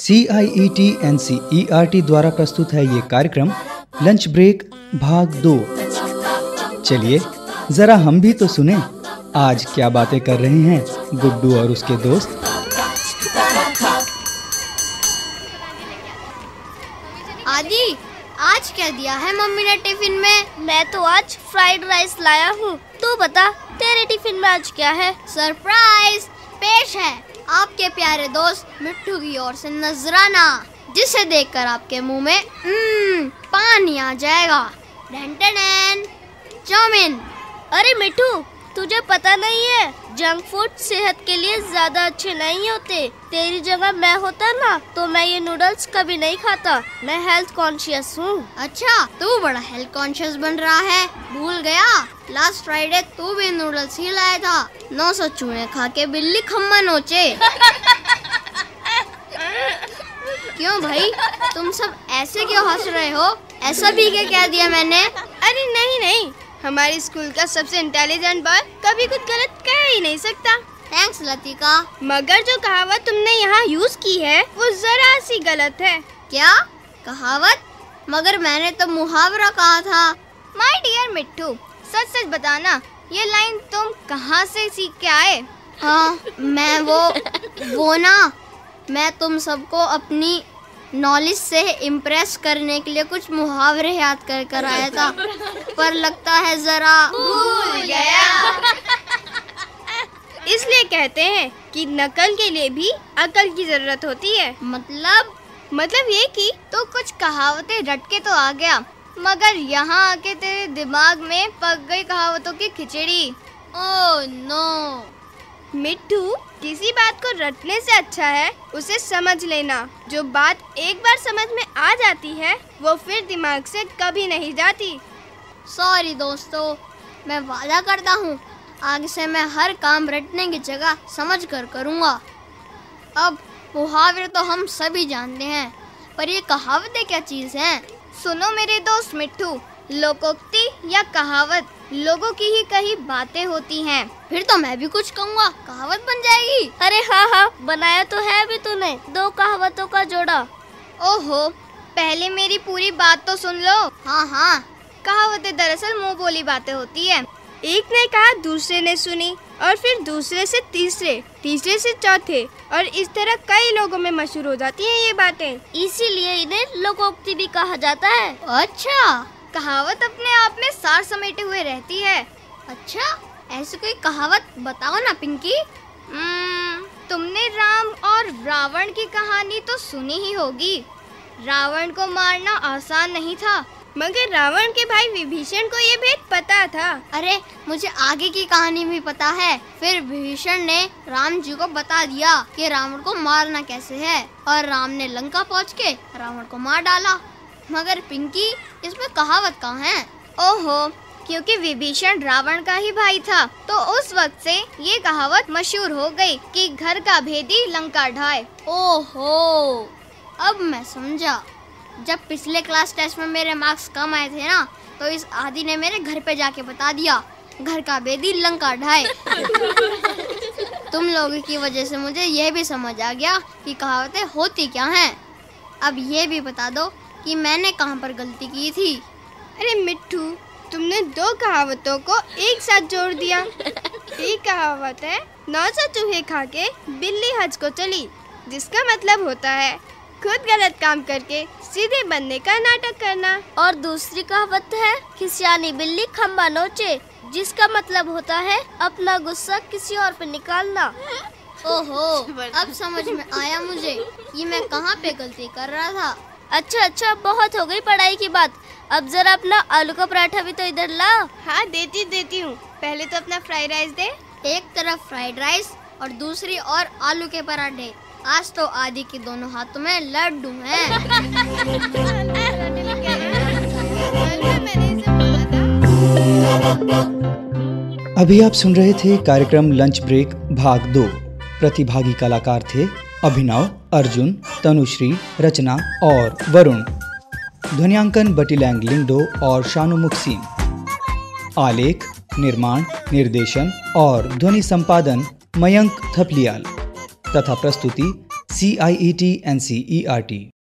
CIET NCERT द्वारा प्रस्तुत है ये कार्यक्रम लंच ब्रेक भाग 2। चलिए जरा हम भी तो सुने आज क्या बातें कर रहे हैं गुड्डू और उसके दोस्त। आदि, आज क्या दिया है मम्मी ने टिफिन में? मैं तो आज फ्राइड राइस लाया हूँ। तू बता तेरे टिफिन में आज क्या है? सरप्राइज पेश है आपके प्यारे दोस्त मिठू की ओर से नजराना, जिसे देखकर आपके मुंह में पानी आ जाएगा। चाउमीन। अरे मिठू, तुझे पता नहीं है जंक फूड सेहत के लिए ज्यादा अच्छे नहीं होते। तेरी जगह मैं होता ना तो मैं ये नूडल्स कभी नहीं खाता। मैं हेल्थ कॉन्शियस हूँ। अच्छा, तू बड़ा हेल्थ कॉन्शियस बन रहा है। भूल गया लास्ट फ्राइडे तू भी नूडल्स ही लाया था। 900 चूहे खा के बिल्ली खम्मा नोचे। क्यों भाई, तुम सब ऐसे क्यों हंस रहे हो? ऐसा भी क्या कह दिया मैंने? अरे नहीं, हमारे स्कूल का सबसे इंटेलिजेंट बॉय कभी कुछ गलत कह ही नहीं सकता। थैंक्स लतिका, मगर जो कहावत तुमने यहाँ यूज की है वो जरा सी गलत है। क्या कहावत? मगर मैंने तो मुहावरा कहा था। माय डियर मिट्टू, सच सच बताना ये लाइन तुम कहाँ से सीख के आए? हाँ, मैं वो ना, मैं तुम सबको अपनी नॉलेज से इम्प्रेस करने के लिए कुछ मुहावरे याद कर आया था, पर लगता है जरा भूल गया। इसलिए कहते हैं कि नकल के लिए भी अकल की जरूरत होती है। मतलब ये कि तो कुछ कहावतें रट के तो आ गया, मगर यहाँ आके तेरे दिमाग में पक गई कहावतों की खिचड़ी। ओह नो मिट्टू, किसी बात को रटने से अच्छा है उसे समझ लेना। जो बात एक बार समझ में आ जाती है वो फिर दिमाग से कभी नहीं जाती। सॉरी दोस्तों, मैं वादा करता हूँ आगे से मैं हर काम रटने की जगह समझ कर करूँगा। अब मुहावरे तो हम सभी जानते हैं, पर ये कहावतें क्या चीज़ हैं? सुनो मेरे दोस्त मिट्टू, लोकोक्ति या कहावत लोगों की ही कही बातें होती हैं। फिर तो मैं भी कुछ कहूँगा, कहावत बन जाएगी। अरे हाँ, बनाया तो है भी तूने, दो कहावतों का जोड़ा। ओहो, पहले मेरी पूरी बात तो सुन लो। हाँ, कहावतें दरअसल मुंह बोली बातें होती है। एक ने कहा, दूसरे ने सुनी, और फिर दूसरे से तीसरे, तीसरे से चौथे, और इस तरह कई लोगों में मशहूर हो जाती है ये बातें। इसीलिए इन्हें लोकोक्ति भी कहा जाता है। अच्छा, कहावत अपने आप में सार समेटे हुए रहती है। अच्छा, ऐसी कोई कहावत बताओ ना पिंकी। तुमने राम और रावण की कहानी तो सुनी ही होगी। रावण को मारना आसान नहीं था, मगर रावण के भाई विभीषण को ये भेद पता था। अरे, मुझे आगे की कहानी भी पता है। फिर विभीषण ने राम जी को बता दिया कि रावण को मारना कैसे है, और राम ने लंका पहुँच के रावण को मार डाला। मगर पिंकी, इसमें कहावत कहाँ है? ओहो, क्योंकि विभीषण रावण का ही भाई था, तो उस वक्त से ये कहावत मशहूर हो गई कि घर का भेदी लंका ढाए। ओहो, अब मैं समझा। जब पिछले क्लास टेस्ट में मेरे मार्क्स कम आए थे ना, तो इस आदि ने मेरे घर पे जाके बता दिया, घर का भेदी लंका ढाए। तुम लोगों की वजह से मुझे यह भी समझ आ गया कि कहावतें होती क्या हैं। अब ये भी बता दो कि मैंने कहाँ पर गलती की थी। अरे मिट्टू, तुमने दो कहावतों को एक साथ जोड़ दिया। एक कहावत है 900 चूहे खा के बिल्ली हज को चली, जिसका मतलब होता है खुद गलत काम करके सीधे बनने का नाटक करना। और दूसरी कहावत है खिसियानी बिल्ली खम्बा नोचे, जिसका मतलब होता है अपना गुस्सा किसी और पे निकालना। ओहो, अब समझ में आया मुझे कि मैं कहाँ पे गलती कर रहा था। अच्छा, बहुत हो गई पढ़ाई की बात। अब जरा अपना आलू का पराठा भी तो इधर ला। हाँ, देती हूँ। पहले तो अपना फ्राइड राइस दे। एक तरफ फ्राइड राइस और दूसरी और आलू के पराठे। आज तो आदि के दोनों हाथों में लड्डू हैं। अभी आप सुन रहे थे कार्यक्रम लंच ब्रेक भाग 2। प्रतिभागी कलाकार थे अभिनव, अर्जुन, तनुश्री, रचना और वरुण। ध्वनियांकन बटिलैंग लिंगो और शानु मुक्सी। आलेख निर्माण, निर्देशन और ध्वनि संपादन मयंक थपलियाल तथा प्रस्तुति CIET NCERT।